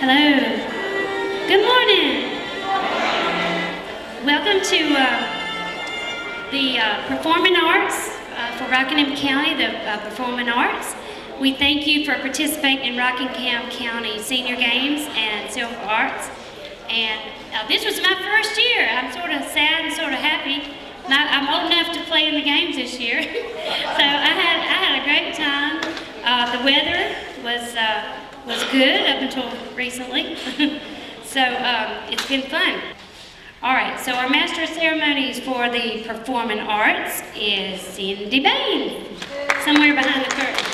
Hello. Good morning. Welcome to the Performing Arts for Rockingham County, the Performing Arts. We thank you for participating in Rockingham County Senior Games and Silver Arts. And this was my first year. I'm sort of sad and sort of happy. I'm old enough to play in the games this year, so I had a great time. The weather was good up until recently, so it's been fun. All right, so our master of ceremonies for the performing arts is Cindy Bain, somewhere behind the curtain.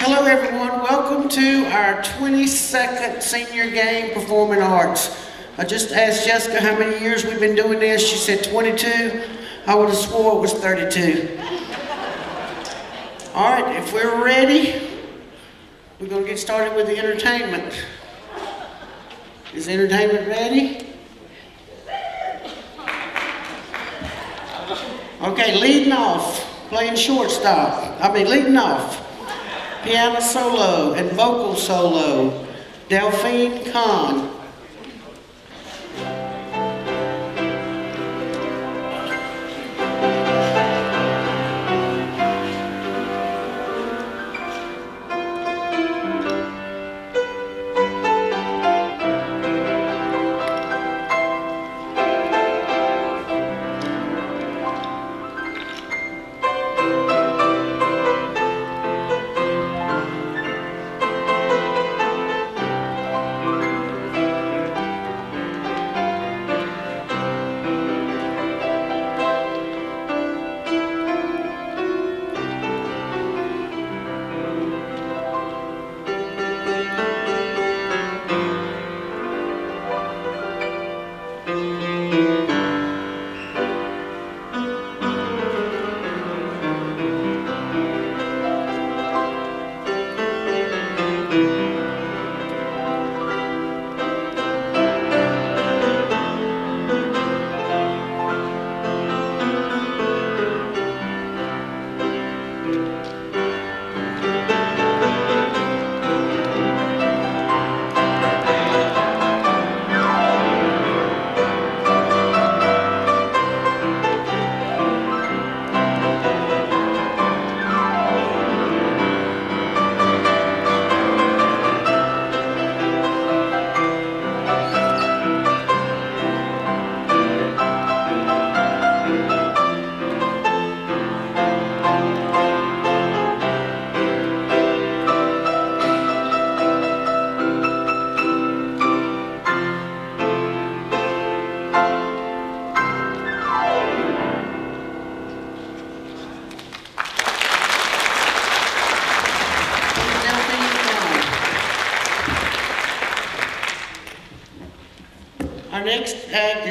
Hello everyone, welcome to our 22nd Senior Game Performing Arts. I just asked Jessica how many years we've been doing this. She said 22. I would have swore it was 32. All right, if we're ready, we're going to get started with the entertainment. Is entertainment ready? Okay, leading off, playing shortstop. Leading off. Piano solo and vocal solo, Delphine Conn.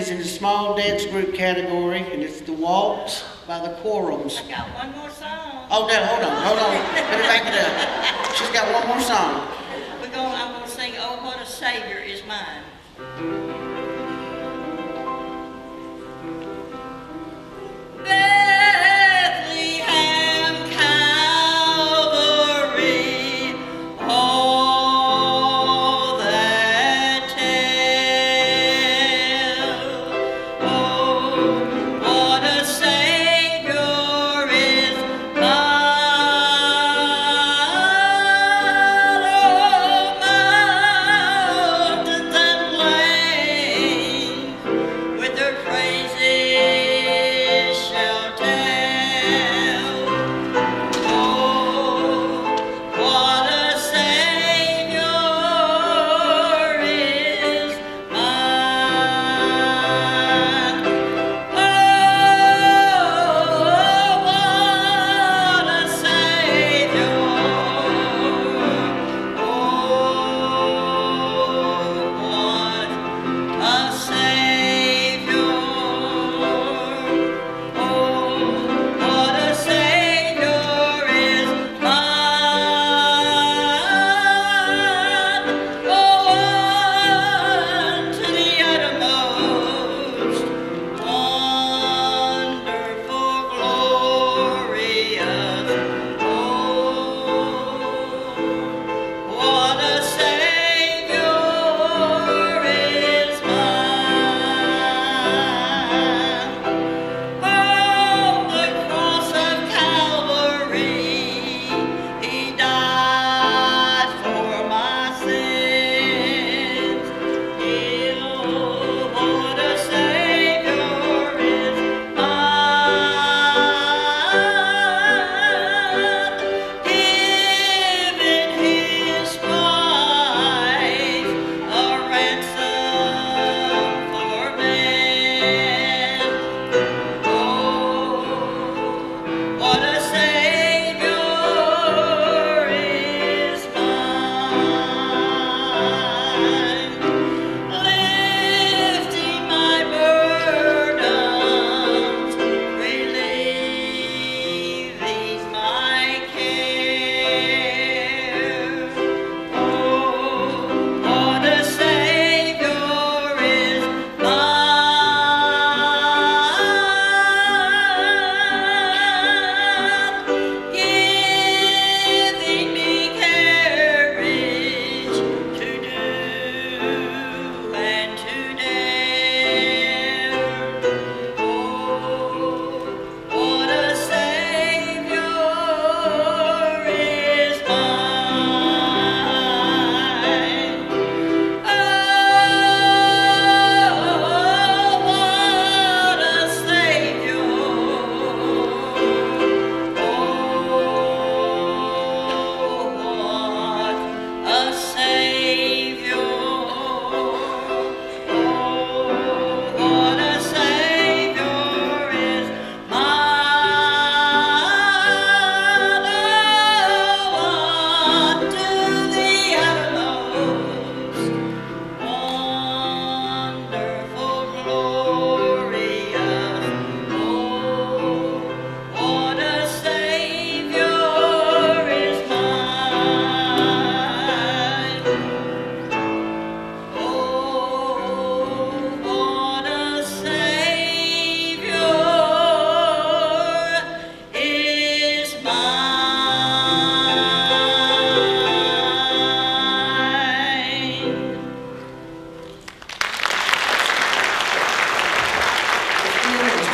In the small dance group category, and it's the waltz by the Corums. I got one more song. Oh, no, hold on. Let me back it up. She's got one more song. I'm going to sing "Oh, What a Savior Is Mine."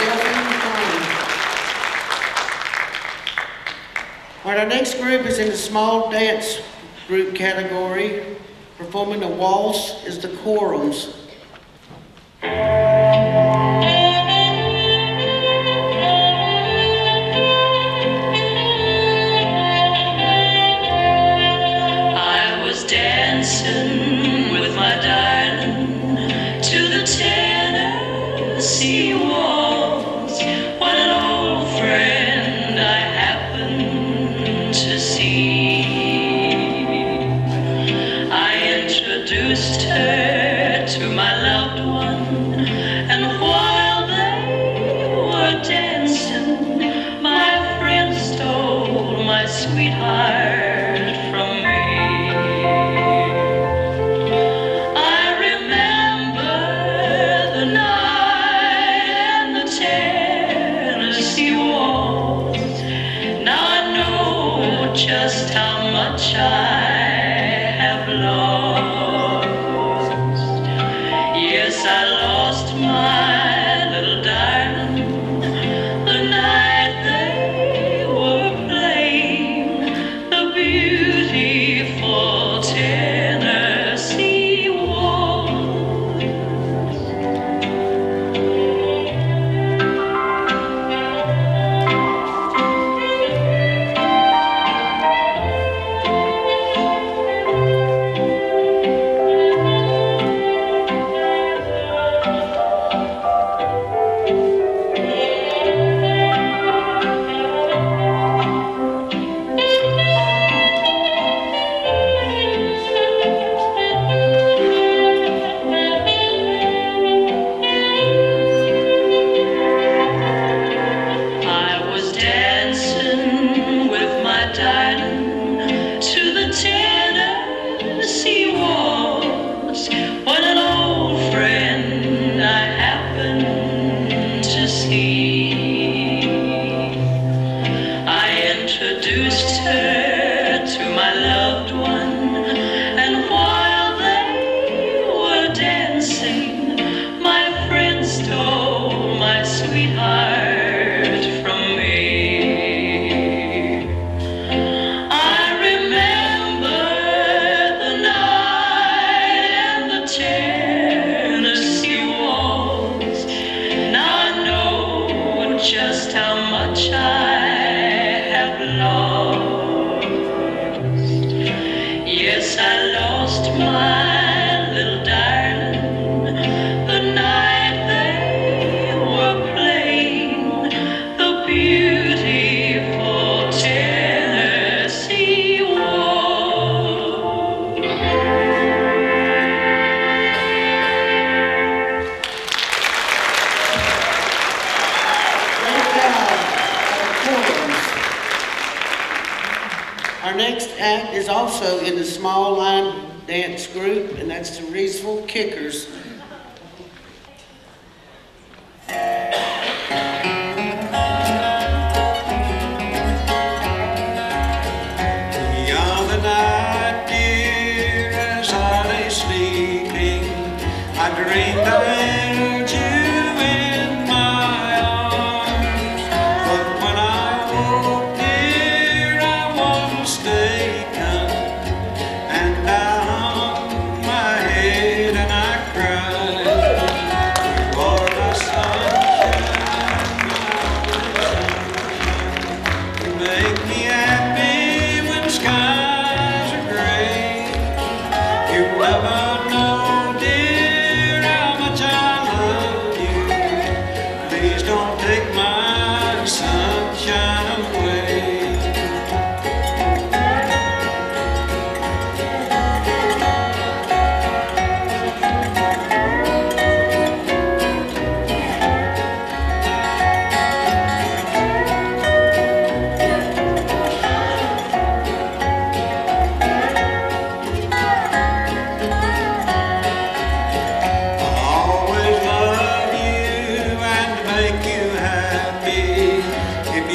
Delphine Conn. All right, our next group is in the small dance group category. Performing a waltz is the Corums.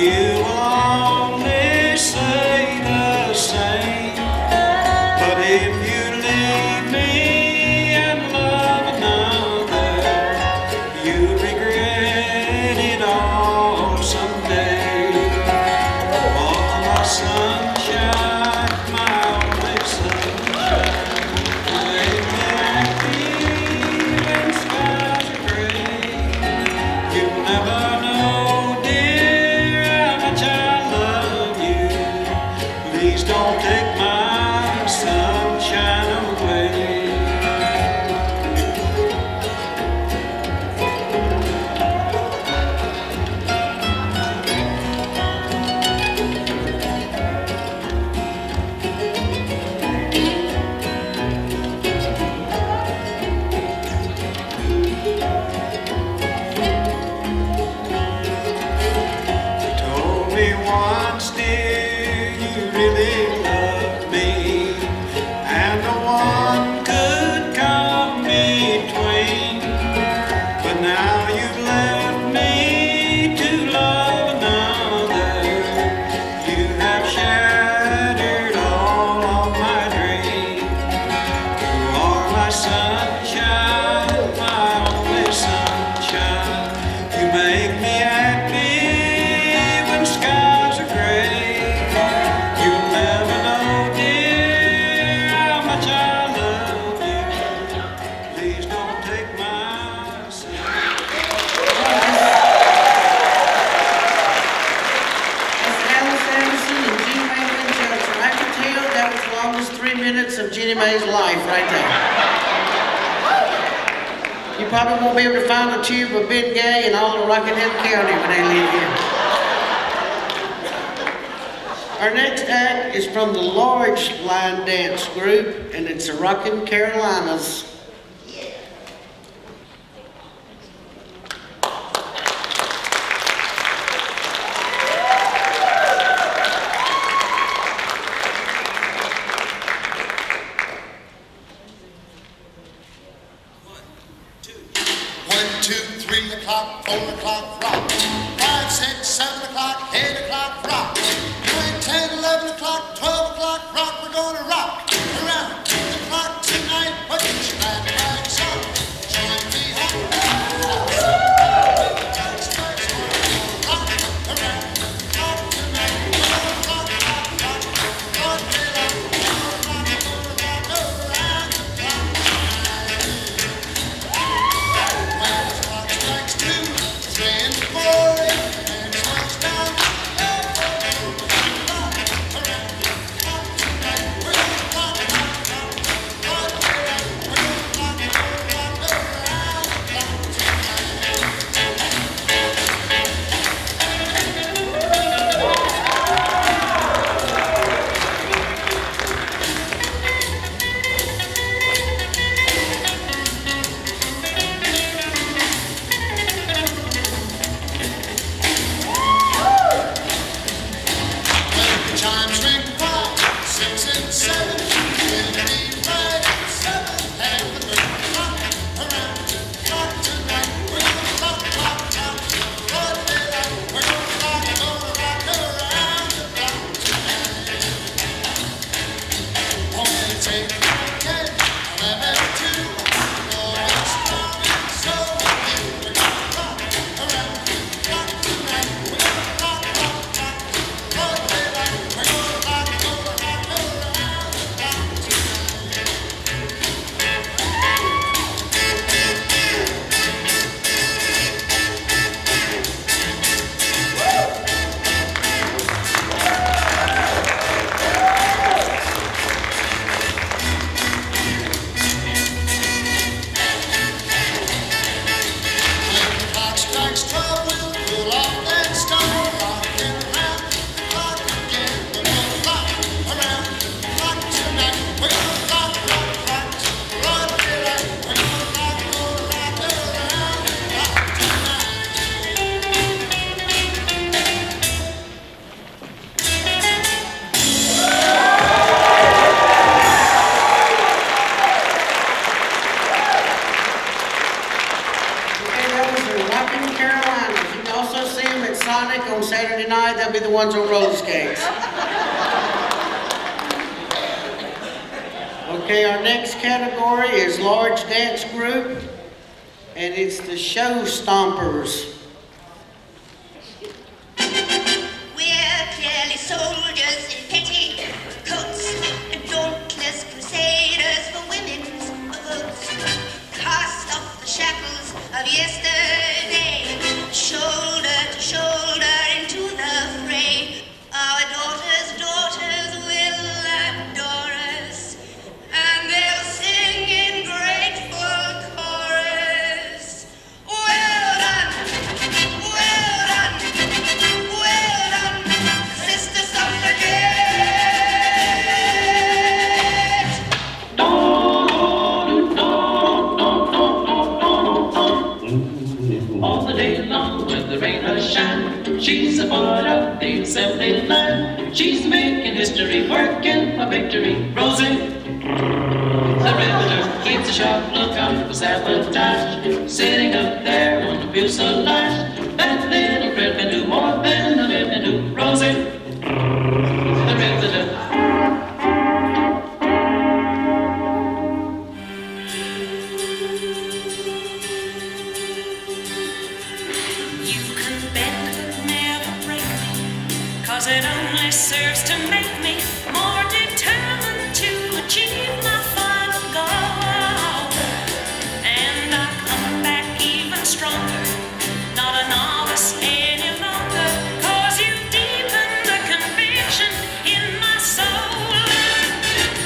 You it all someday. All my sunshine, my only sunshine. Wake me like even skies are gray. You never know, dear, how much I love you. Please don't take my sunshine away. Probably won't be able to find a tube of Ben Gay and all of Rockingham County when they leave here. Our next act is from the large line dance group, and it's the Rockin' Caroliners. Show Stompers. soldiers in petty coats and dauntless crusaders for women's votes. Cast off the shackles of yesterday, shoulder to shoulder into the fray. Our daughters will adore us, and they'll sing in grateful chorus. Well done, well done, well done, Sister Suffragette. All the day long when the rain has shine, she's a part of the assembly line. She's making history, working for victory. Rosie, the riveter, keeps a sharp lookout for sabotage. Sitting up there on the fuselage, that little friend can do more than a man can do. Rosie, the riveter. It only serves to make me more determined to achieve my final goal. And I come back even stronger, not a novice any longer, 'cause you deepen the conviction in my soul.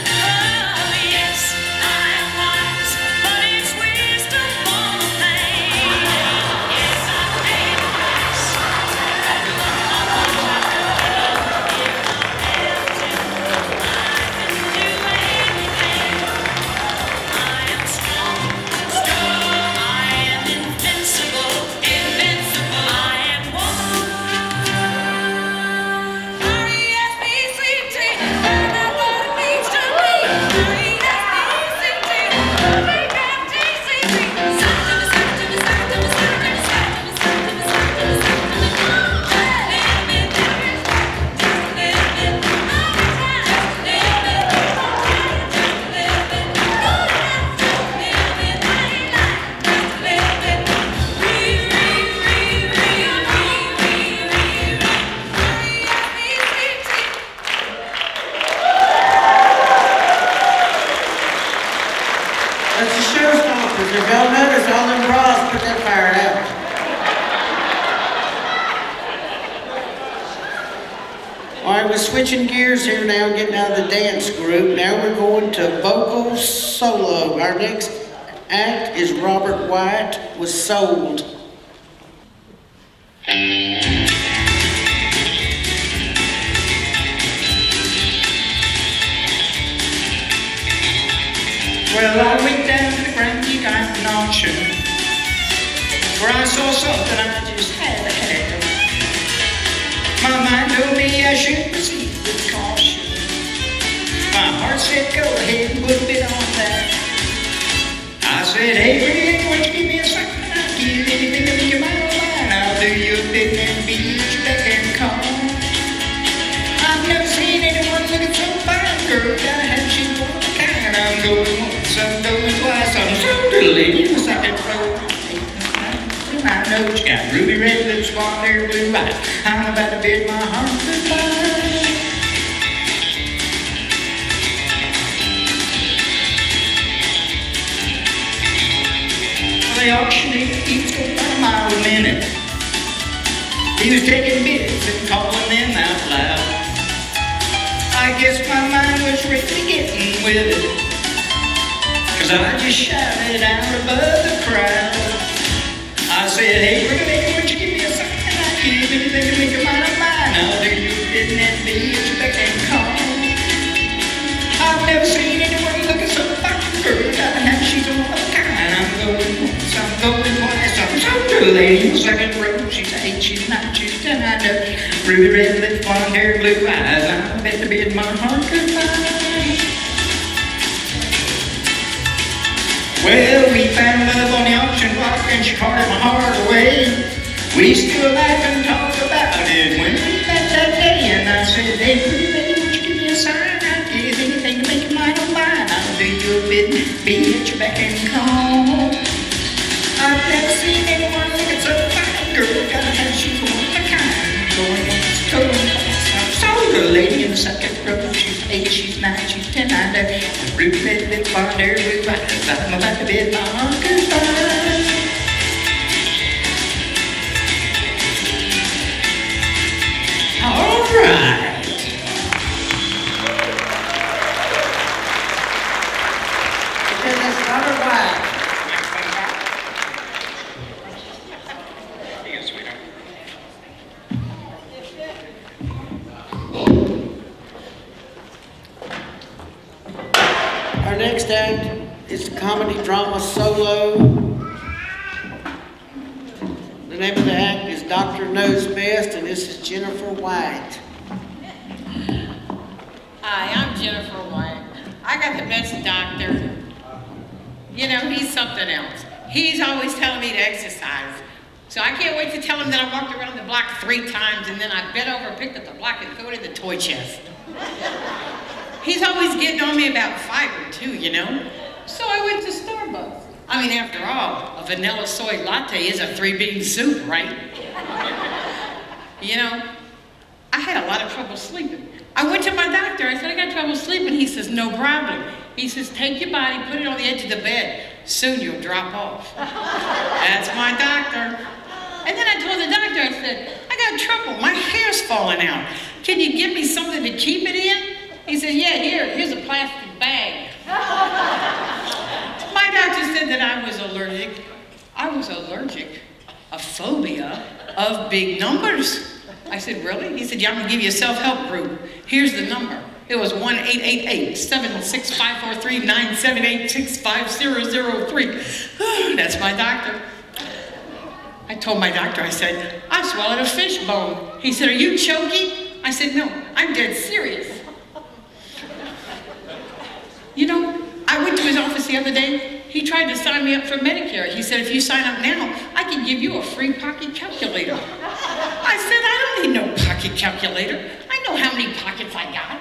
Oh yes, I am wise, but it's wisdom for the pain. Yes, I pay the price. We're switching gears here now, getting out of the dance group. Now we're going to vocal solo. Our next act is Robert Wyatt with Sold. Well, I went down to the Brandy Diamond Auction, where I saw something I just had to have. My mind told me I should proceed with caution. My heart said go ahead and put a bit on that. I said, hey, Rick, won't you give me a second? I'll give anything to make you my line. I'll do you a bit and beat you back and call. I've never seen anyone looking so fine, girl. Gotta have she one of a kind. I'm going once, I'm going twice, I'm so delirious I can throw. I know it's got ruby red lips, blonde hair, blue eyes. I'm about to bid my heart goodbye. Well, the auctioneer, he was going by a mile a minute. He was taking bids and calling them out loud. I guess my mind was really getting with it, 'cause I just shouted out above the crowd. I said, hey, we're gonna won't you give me a sign? I can't do anything to make your mind of mine. I'll do you didn't have me, you back and call. I've never seen anyone looking so fucking good. I have she's a one of a kind. I'm going once, I'm going twice, I'm so through, lady. Second row, she's eight, she's nine, she's ten. I know ruby red lips, blonde hair, blue eyes. I'm about to bid my heart goodbye. Well, we found love on the auction block and she carted my heart away. We still laugh and talk about it when we met that day. And I said, hey, pretty baby, won't you give me a sign? I'd give anything to make your mind on mine. I'll do you a bit, be at your back and call. I've never seen anyone looking so fine, girl. Gotta have she's one of a kind. Going on, going on, I'm so good, lady. English subject program. She's 8, she's 9, she's 10, I know. Ruth Mitchell, Ruth Bonder, Ruth Wyatt, I'm about to bid my goodbye. All right. It's a comedy drama solo. The name of the act is Dr. Knows Best, and this is Jennifer Wyatt. Hi, I'm Jennifer Wyatt. I got the best doctor. You know, he's something else. He's always telling me to exercise. So I can't wait to tell him that I walked around the block 3 times and then I bent over, picked up the block, and threw it in the toy chest. He's always getting on me about fiber too, you know? So I went to Starbucks. I mean, after all, a vanilla soy latte is a 3-bean soup, right? You know, I had a lot of trouble sleeping. I went to my doctor, I said, I got trouble sleeping. He says, no problem. He says, take your body, put it on the edge of the bed. Soon you'll drop off. That's my doctor. And then I told the doctor, I said, I got trouble, my hair's falling out. Can you give me something to keep it in? He said, yeah, here's a plastic bag. My doctor said that I was allergic. A phobia of big numbers. I said, really? He said, yeah, I'm gonna give you a self-help group. Here's the number. It was 1-888-76543-978-65003. That's my doctor. I told my doctor, I said, I swallowed a fish bone. He said, are you choky? I said, no, I'm dead serious. You know, I went to his office the other day. He tried to sign me up for Medicare. He said, if you sign up now, I can give you a free pocket calculator. I said, I don't need no pocket calculator. I know how many pockets I got.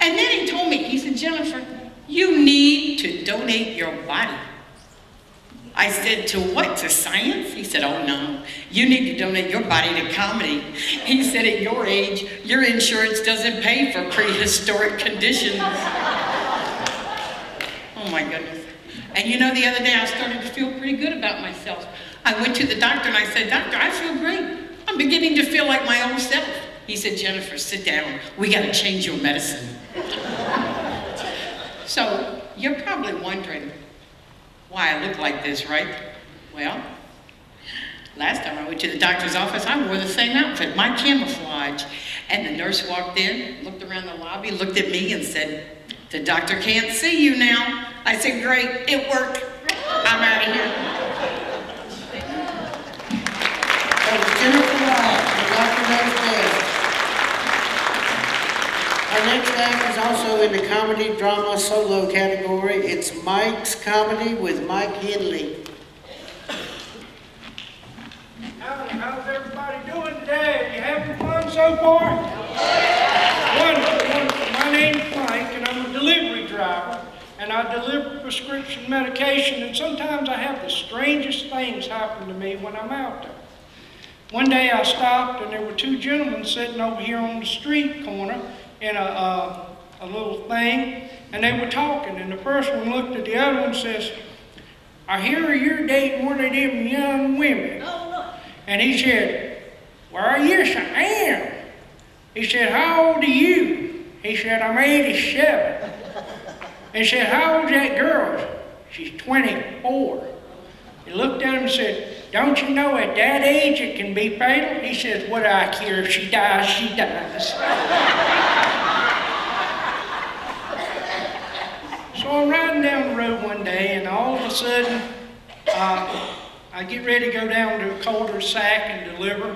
And then he told me, he said, Jennifer, you need to donate your body. I said, to what, to science? He said, oh no, you need to donate your body to comedy. He said, at your age, your insurance doesn't pay for prehistoric conditions. Oh my goodness. And you know, the other day I started to feel pretty good about myself. I went to the doctor and I said, doctor, I feel great. I'm beginning to feel like my own self. He said, Jennifer, sit down. We gotta change your medicine. So you're probably wondering, why I look like this, right? Well, last time I went to the doctor's office, I wore the same outfit, my camouflage. And the nurse walked in, looked around the lobby, looked at me and said, the doctor can't see you now. I said, great, it worked. I'm out of here. That was Jennifer Wyatt from Dr. Knows Best. Our next act is also in the comedy drama solo category. It's Mike's Comedy with Mike Hedley. How's everybody doing today? You having fun so far? Wonderful, wonderful. My name's Mike and I'm a delivery driver and I deliver prescription medication, and sometimes I have the strangest things happen to me when I'm out there. One day I stopped and there were 2 gentlemen sitting over here on the street corner in a little thing, and they were talking, and the first one looked at the other one and says, I hear you're dating one of them young women. And he said, well, yes, I am. He said, how old are you? He said, I'm 87. He said, how old's that girl? She's 24. He looked at him and said, don't you know at that age it can be fatal? He says, what do I care? If she dies, she dies. So I'm riding down the road one day, and all of a sudden, I get ready to go down to a cul-de-sac and deliver.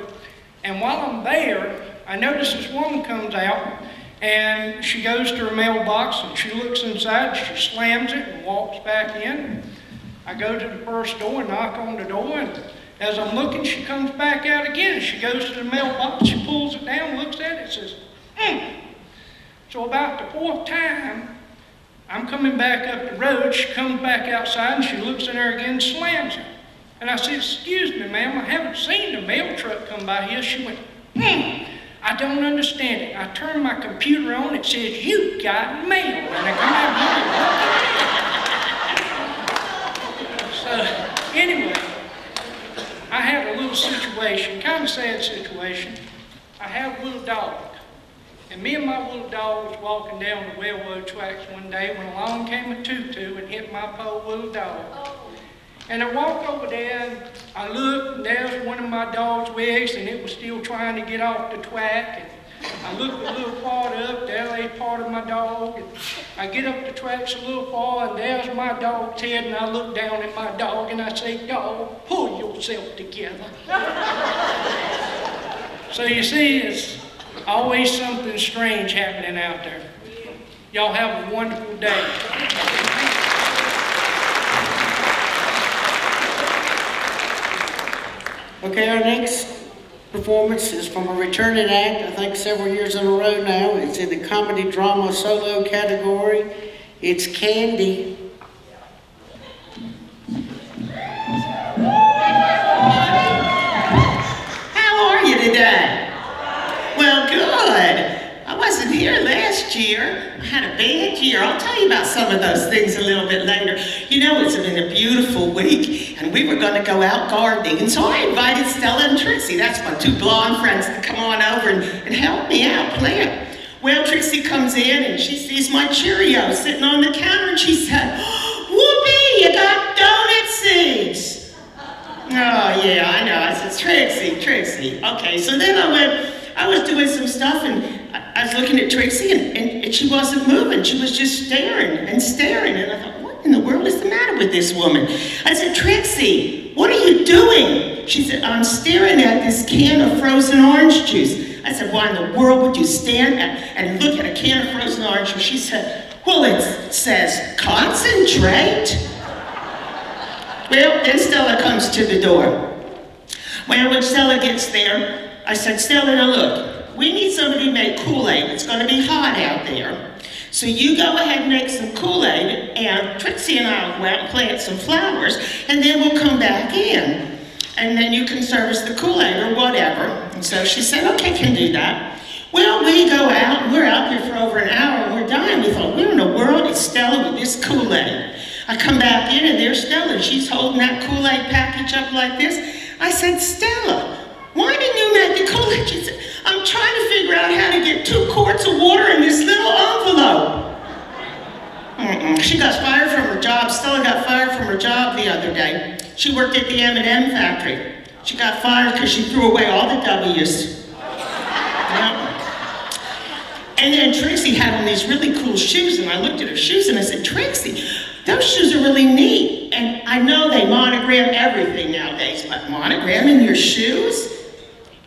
And while I'm there, I notice this woman comes out, and she goes to her mailbox, and she looks inside, she slams it, and walks back in. I go to the first door, knock on the door, and as I'm looking, she comes back out again. She goes to the mailbox, she pulls it down, looks at it, and says, So about the 4th time, I'm coming back up the road, she comes back outside and she looks in there again and slams it. And I said, excuse me, ma'am, I haven't seen the mail truck come by here. She went, I don't understand it. I turn my computer on, it says, "You got mail," and I come out. So anyway, I had a little situation, kind of sad situation. I have a little dog, and me and my little dog was walking down the railroad tracks one day when along came a tutu and hit my poor little dog. Oh. And I walked over there, and I looked, and there's one of my dog's legs, and it was still trying to get off the track. And I looked a little farther up, there lay part of my dog. And I get up the tracks a little far, and there's my dog's head, and I look down at my dog, and I say, "Dog, pull yourself together." So you see, it's always something strange happening out there. Y'all have a wonderful day. Okay, our next performance is from a returning act, I think several years in a row now. It's in the comedy drama solo category. It's Candy. How are you today? Well, good. I wasn't here last year. I had a bad year. I'll tell you about some of those things a little bit later. You know, it's been a beautiful week, and we were going to go out gardening, and so I invited Stella and Trixie, that's my two blonde friends, to come on over and help me out plant. Well, Trixie comes in, and she sees my Cheerios sitting on the counter, and she said, "Whoopee, you got donut seeds." Oh, yeah, I know. I said, Trixie. Okay, so then I went, I was doing some stuff, and I was looking at Trixie, and she wasn't moving. She was just staring, and I thought, what in the world is the matter with this woman? I said, "Trixie, what are you doing?" She said, "I'm staring at this can of frozen orange juice." I said, "Why in the world would you stand and look at a can of frozen orange juice?" She said, "Well, it says concentrate." Well, then Stella comes to the door. Well, when Stella gets there, I said, "Stella, now look, we need somebody to make Kool-Aid. It's going to be hot out there. So you go ahead and make some Kool-Aid, and Trixie and I will go out and plant some flowers, and then we'll come back in. And then you can service the Kool-Aid or whatever." And so she said, "Okay, can do that." Well, we go out, and we're out there for over an hour, and we're dying. We thought, where in the world is Stella with this Kool-Aid? I come back in, and there's Stella. She's holding that Kool-Aid package up like this. I said, "Stella, why didn't you make the Kool-Aid?" She said, "I'm trying to figure out how to get 2 quarts of water in this little envelope." She got fired from her job. Stella got fired from her job the other day. She worked at the M&M factory. She got fired because she threw away all the W's. Yeah. And then Trixie had on these really cool shoes, and I looked at her shoes and I said, "Trixie, those shoes are really neat. And I know they monogram everything nowadays, but monogramming your shoes?"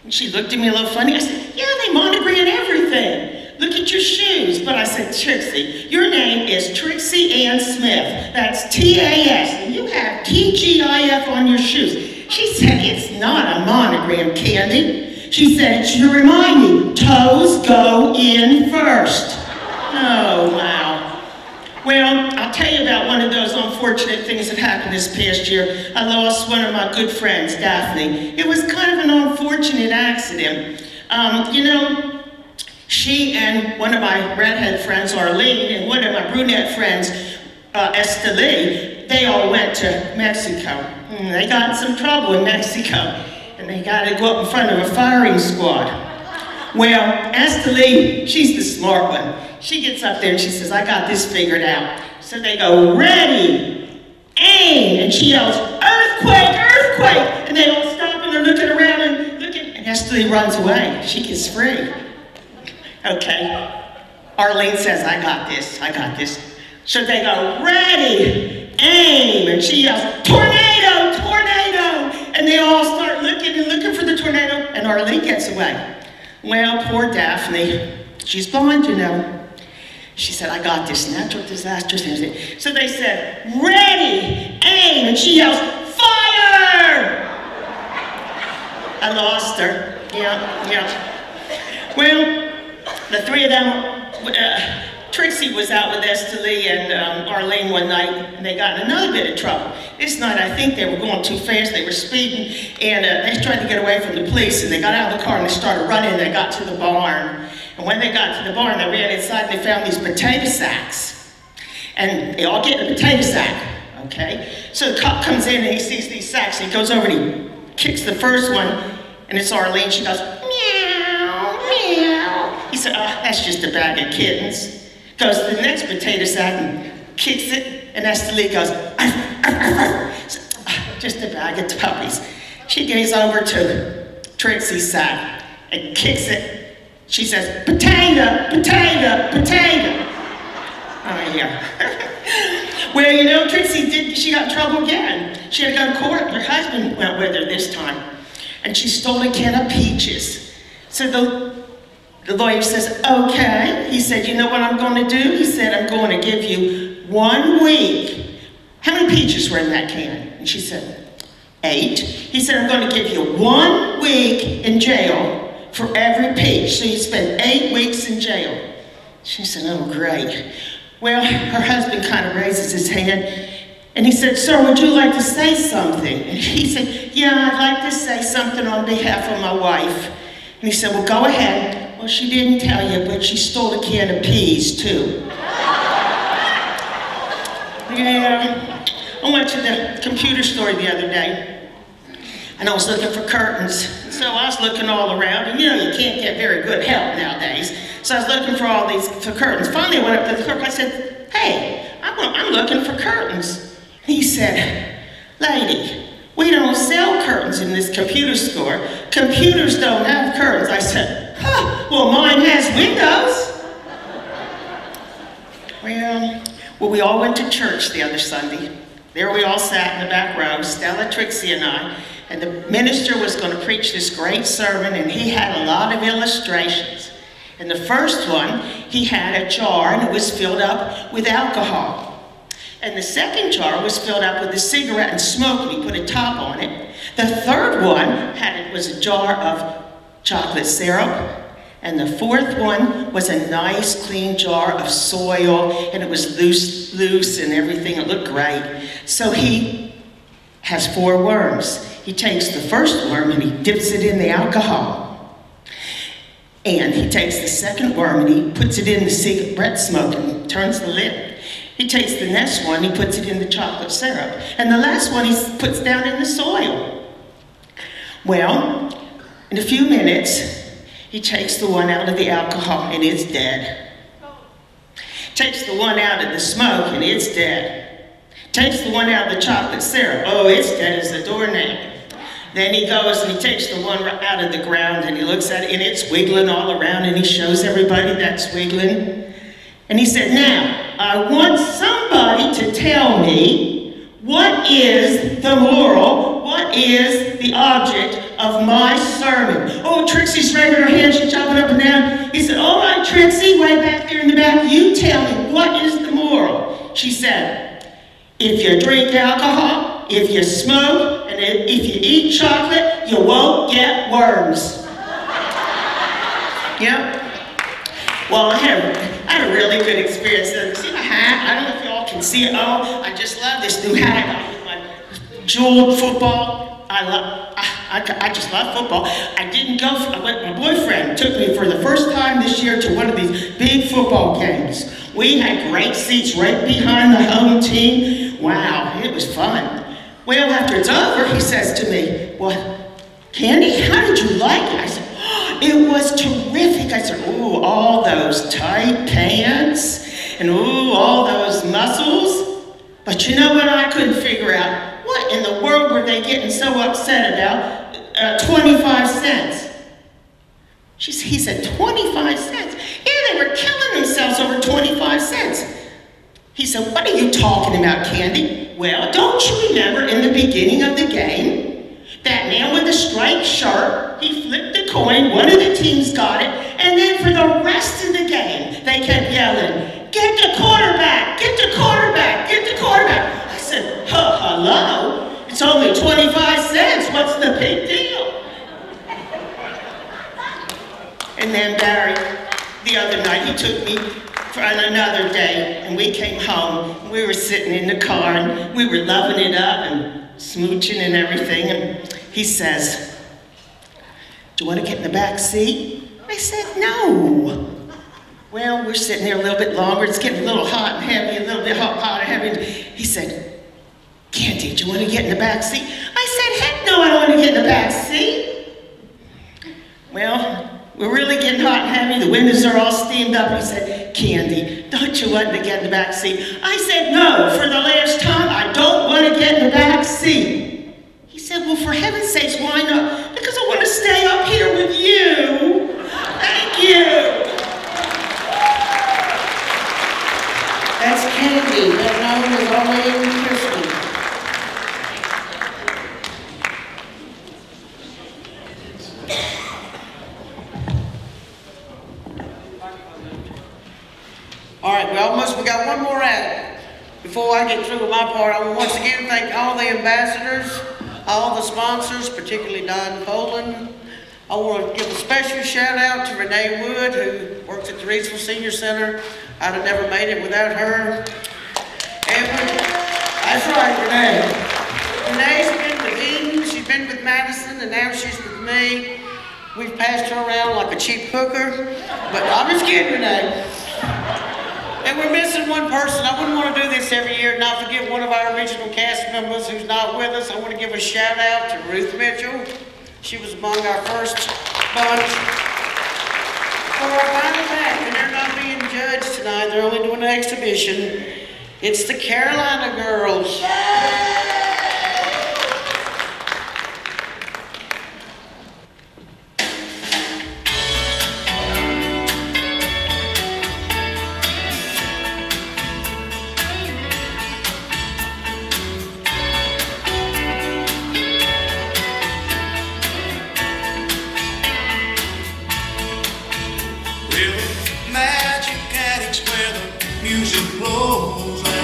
And she looked at me a little funny. I said, "Yeah, they monogram everything. Look at your shoes." But I said, "Trixie, your name is Trixie Ann Smith. That's T-A-S, and you have T-G-I-F on your shoes." She said, "It's not a monogram, Candy." She said, "It's your reminding. Toes go in first." Oh, wow. Well, I'll tell you about one of those unfortunate things that happened this past year. I lost one of my good friends, Daphne. It was kind of an unfortunate accident. You know, she and one of my redhead friends, Arlene, and one of my brunette friends, Esther Lee, they all went to Mexico. And they got in some trouble in Mexico, and they got to go up in front of a firing squad. Well, Esther Lee, she's the smart one. She gets up there and she says, "I got this figured out." So they go, "Ready, aim," and she yells, "Earthquake, earthquake," and they all stop and they're looking around and looking, and Esther Lee runs away. She gets free. Okay, Arlene says, "I got this, I got this." So they go, "Ready, aim," and she yells, "Tornado, tornado," and they all start looking and looking for the tornado, and Arlene gets away. Well, poor Daphne, she's blind, you know. She said, "I got this, natural disaster." So they said, "Ready, aim," and she yells, "Fire!" I lost her. Yeah. Well, the three of them, Trixie was out with Esther Lee and Arlene one night, and they got in another bit of trouble. This night, I think they were going too fast, they were speeding, and they tried to get away from the police, and they got out of the car and they started running, and they got to the barn. And when they got to the barn, they ran inside and they found these potato sacks. And they all get in a potato sack, okay? So the cop comes in and he sees these sacks, and he goes over and he kicks the first one, and it's Arlene. She goes, meow, meow. He said, oh, that's just a bag of kittens. Goes to the next potato sack and kicks it, and Esther Lee goes, arf, arf, arf. So, just a bag of puppies. She goes over to Trixie's sack and kicks it. She says, potato, potato, potato. Oh, yeah. Well, you know, Trixie did, she got in trouble again. She had to go to court. Her husband went with her this time, and she stole a can of peaches. So the lawyer says, okay. He said, you know what I'm going to do? He said, I'm going to give you 1 week. How many peaches were in that can? And she said, 8. He said, I'm going to give you 1 week in jail for every peach. So you spend 8 weeks in jail. She said, oh, great. Well, her husband kind of raises his hand, and he said, sir, would you like to say something? And he said, yeah, I'd like to say something on behalf of my wife. And he said, well, go ahead. Well, she didn't tell you, but she stole a can of peas, too. Yeah. I went to the computer store the other day, and I was looking for curtains. So I was looking all around, and you know, you can't get very good help nowadays. So I was looking for all these curtains. Finally, I went up to the clerk, I said, hey, I'm looking for curtains. He said, lady, we don't sell curtains in this computer store. Computers don't have curtains. I said, huh, well, mine has windows. Well, we all went to church the other Sunday. There we all sat in the back row, Stella, Trixie, and I. And the minister was going to preach this great sermon, and he had a lot of illustrations. And the first one, he had a jar, and it was filled up with alcohol. And the second jar was filled up with a cigarette and smoke, and he put a top on it. The third one was a jar of chocolate syrup, and the fourth one was a nice clean jar of soil, and it was loose and everything. It looked great. So he has 4 worms. He takes the first worm and he dips it in the alcohol, and he takes the second worm and he puts it in the cigarette smoke and turns the lid. He takes the next one, he puts it in the chocolate syrup, and the last one he puts down in the soil. Well, in a few minutes, he takes the one out of the alcohol, and it's dead. Takes the one out of the smoke, and it's dead. Takes the one out of the chocolate syrup. Oh, it's dead as a doornail. Then he goes and he takes the one out of the ground, and he looks at it, and it's wiggling all around, and he shows everybody that's wiggling. And he said, now, I want somebody to tell me, what is the moral, what is the object of my sermon? Oh, Trixie's raising her hand, she's jumping up and down. He said, all right, Trixie, way back there in the back, you tell me, what is the moral? She said, if you drink alcohol, if you smoke, and if you eat chocolate, you won't get worms. Yep. Well, I had a really good experience. See my hat? I don't know if y'all can see it. Oh, I just love this new hat. My jeweled football. I just love football. I didn't go, my boyfriend took me for the first time this year to one of these big football games. We had great seats right behind the home team. Wow, it was fun. Well, after it's over, he says to me, well, Candy, how did you like it? I said, oh, it was terrific. I said, ooh, all those tight pants, and ooh, all those muscles. But you know what I couldn't figure out? What in the world were they getting so upset about 25 cents? He said, 25 cents? Yeah, they were killing themselves over 25 cents. He said, what are you talking about, Candy? Well, don't you remember in the beginning of the game, that man with the striped shirt, he flipped a coin, one of the teams got it, and then for the rest of the game, they kept yelling, get the quarterback, get the quarterback, get the quarterback. I said, oh, hello, it's only 25 cents, what's the big deal? And then Barry, the other night, he took me for another day, and we came home, and we were sitting in the car, and we were loving it up and smooching and everything, and he says, "Do you want to get in the back seat?" I said, "No." Well, we're sitting there a little bit longer, it's getting a little hot and heavy, a little bit hot and heavy. He said, "Candy, do you want to get in the back seat?" I said, "Heck no, I don't want to get in the back seat." Well, we're really getting hot and heavy, the windows are all steamed up. He said, "Candy, don't you want to get in the back seat?" I said, "No, for the last time, I don't want to get in the back seat." He said, "Well, for heaven's sakes, why not?" "Because I want to stay up here with you." Thank you. That's Candy, that known as Arlene and Christy. All right, we got one more act. Before I get through with my part, I want to once again thank all the ambassadors, all the sponsors, particularly Don Poland. I want to give a special shout out to Renee Wood, who works at the Riesel Senior Center. I'd have never made it without her. And that's right, Renee. Renee's been with Eden, she's been with Madison, and now she's with me. We've passed her around like a cheap hooker, but I'm just kidding, Renee. And we're missing one person. I wouldn't want to do this every year and not forget one of our original cast members who's not with us. I want to give a shout out to Ruth Mitchell. She was among our first bunch. For our final act, and they're not being judged tonight, they're only doing an exhibition. It's the Carolina Girls. Music blows.